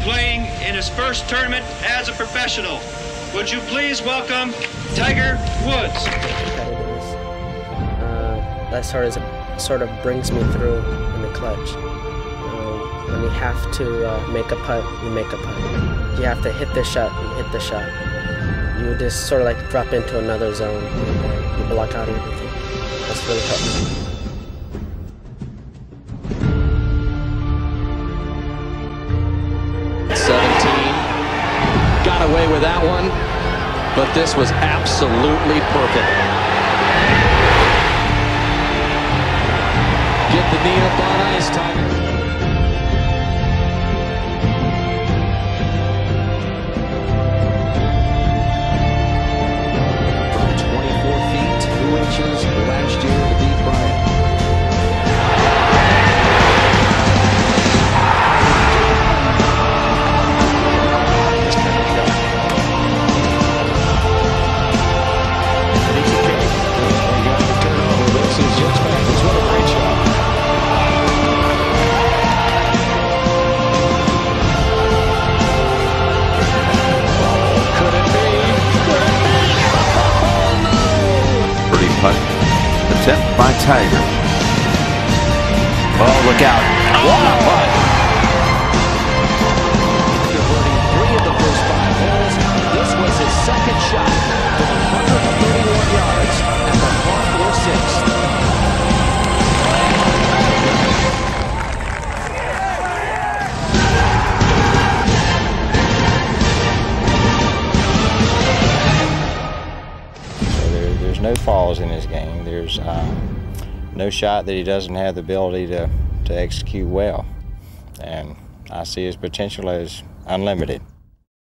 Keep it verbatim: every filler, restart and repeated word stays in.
playing in his first tournament as a professional. Would you please welcome Tiger Woods? Uh, that sort of, sort of brings me through in the clutch. Um, when you have to uh, make a putt, you make a putt. You have to hit the shot, you hit the shot. You just sort of like drop into another zone. You block out everything. That's really helpful. Away with that one, but this was absolutely perfect. Get the knee up on ice, Tiger. From twenty-four feet, two inches last year to beat Bryant. Putt attempt by Tiger. Oh, look out. What a putt. Converting three of the first five holes. This was his second shot from one hundred thirty-one yards at the par four sixth. There's no falls in his game. There's um, no shot that he doesn't have the ability to, to execute well. And I see his potential as unlimited.